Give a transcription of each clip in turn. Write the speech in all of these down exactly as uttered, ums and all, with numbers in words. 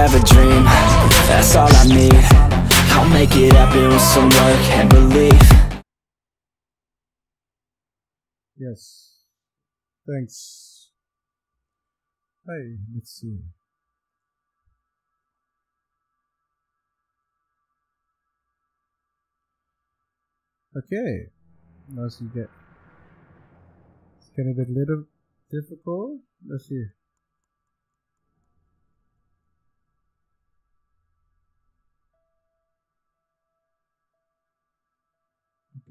have a dream, that's all I need. I'll make it happen with some work and belief. Yes. Thanks. Hey, let's see. Okay. Let's see that. It's getting a bit little difficult. Let's see.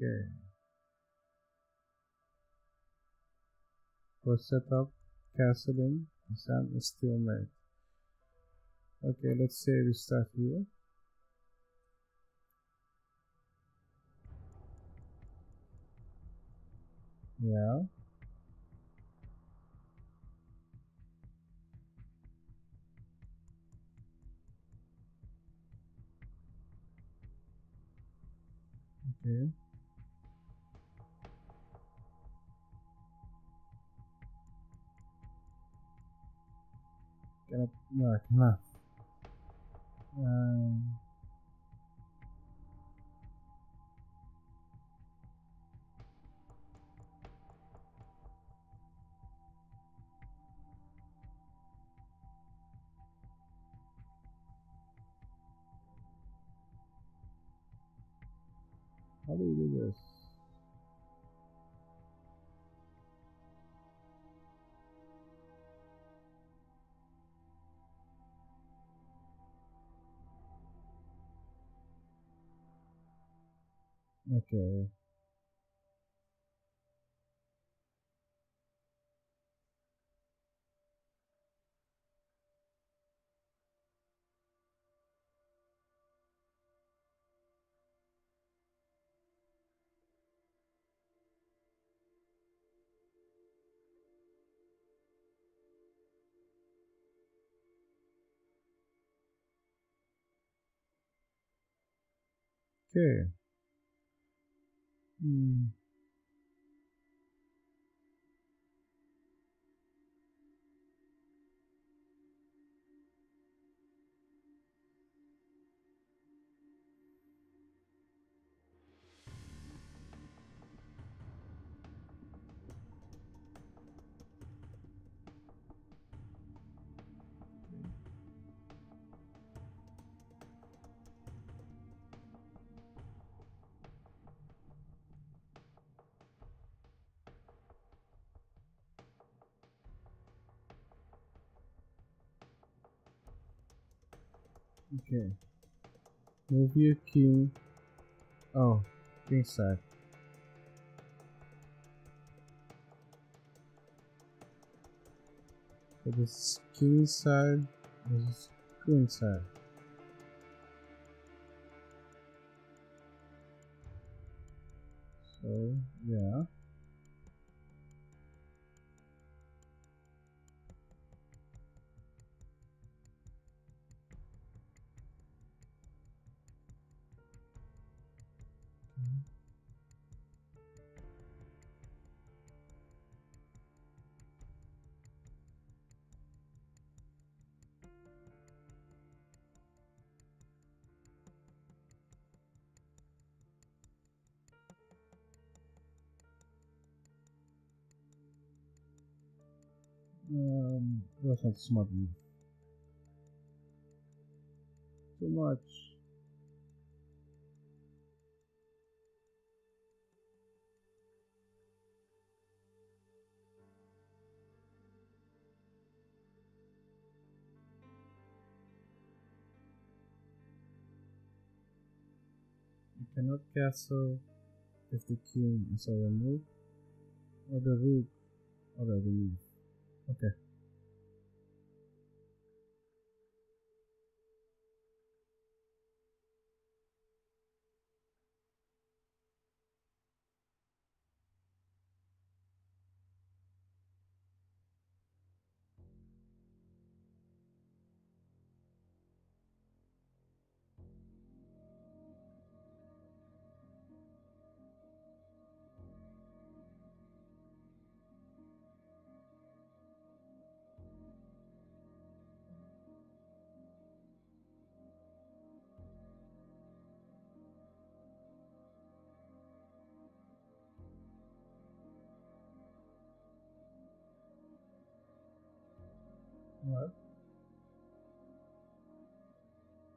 Okay. Was set up, cancelling, exam is still made. Okay, let's say we start here. Yeah. Okay. Can I, no, I cannot. Um, how do you do this? Okay. Okay. Hmm. Okay. Move your king. Oh, king side. So this is king side. This is queen side. So yeah. Um, that's not smart move. Too much. You cannot castle if the king is a remove or the rook or a remove. Okay. Alright.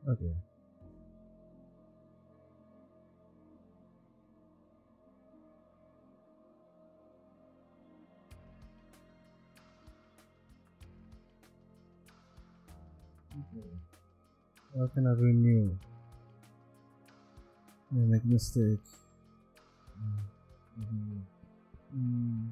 Okay. Okay. How can I renew? I make mistake. Mm-hmm. Mm.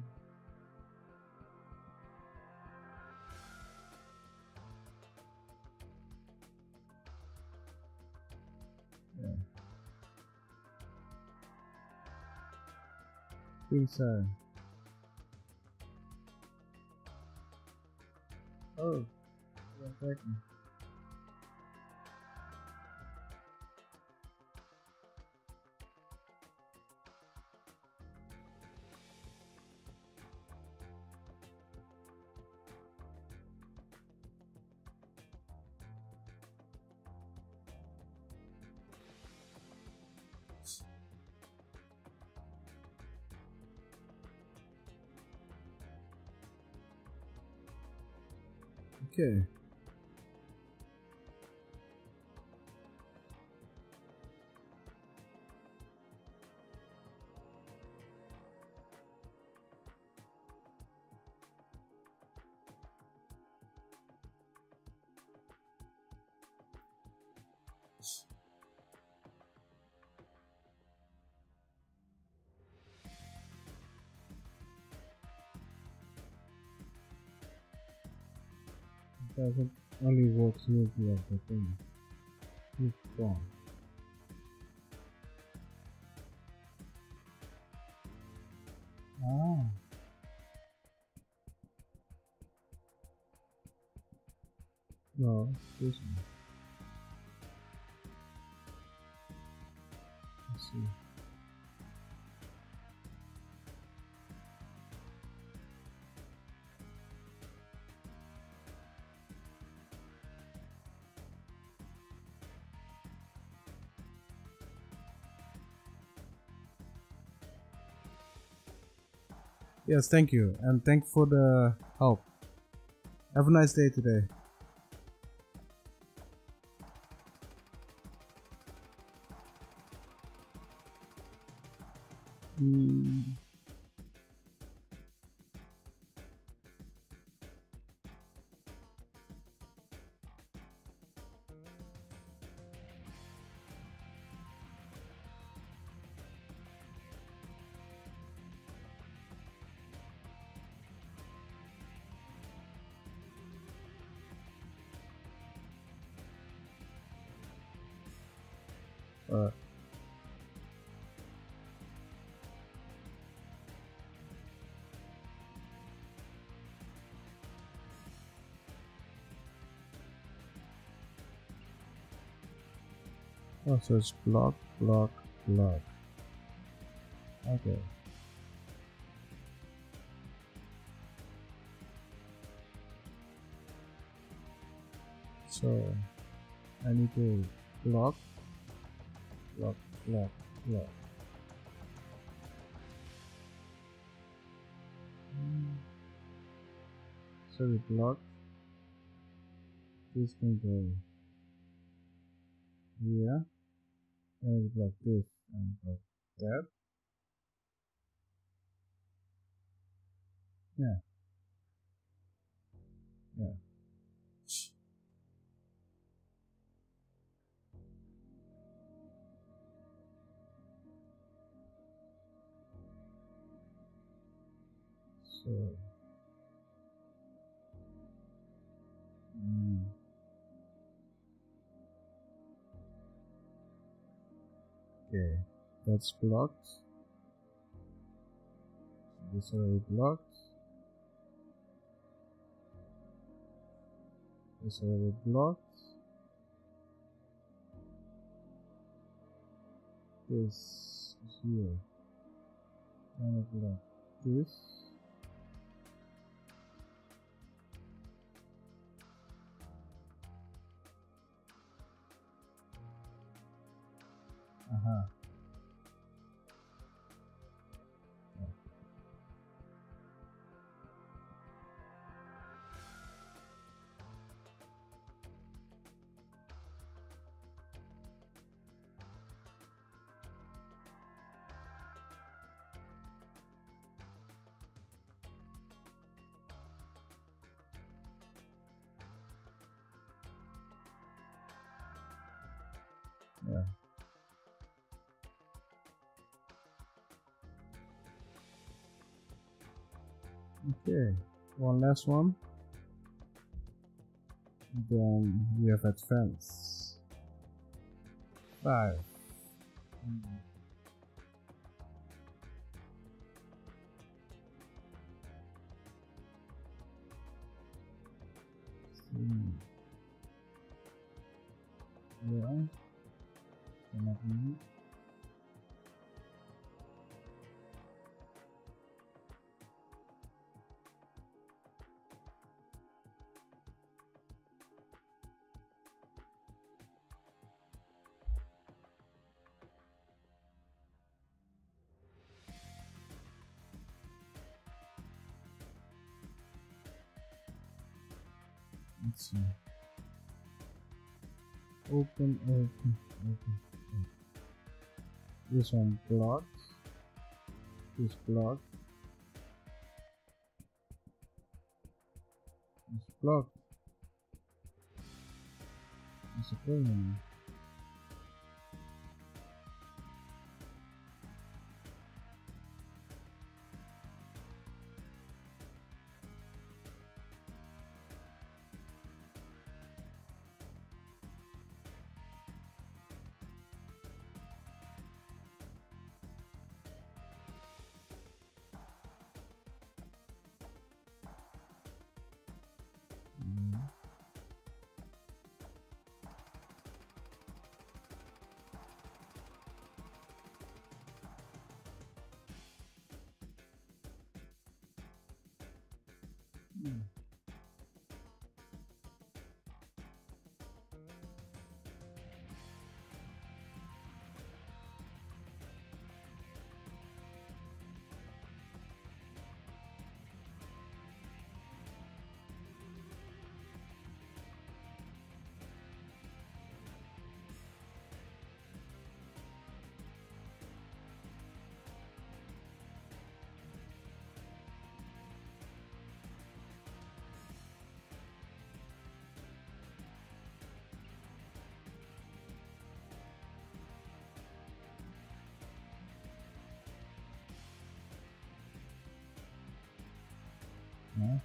Yeah. Pizza. Oh, yeah, okay. Doesn't only work smoothly like the thing. It's gone. Ah. No, excuse me. Let's see. Yes, thank you, and thank you for the help. Have a nice day today. Mm. Uh, oh, so it's block, block, block. Okay. So I need to block. Block, block, block. Mm. So we block. This can go here, and we block this and block that. Yeah. Yeah. So, mm. Okay, that's blocked. This already blocked. This already blocked. This is here. And I block this. Uh-huh. Yeah. É. Okay, one last one. Then we have advance. Five. Mm. Mm. Yeah. Cannot move. Let's see. Open, open, open, open. This one block. This block. This block. It's a problem. Hmm. Yeah.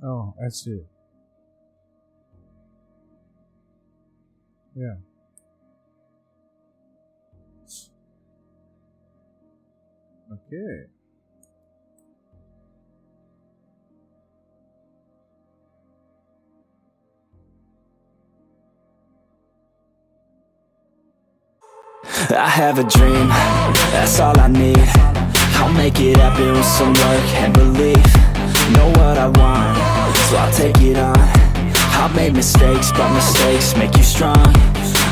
Oh, I see. Yeah. Okay. I have a dream, that's all I need. I'll make it happen with some work and belief. Know what I want, so I'll take it on. I've made mistakes, but mistakes make you strong.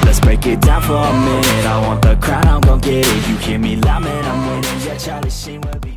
Let's break it down for a minute. I want the crown, I'm gon' get it. You hear me loud, man, I'm winning. Yeah, Charlie Sheen will be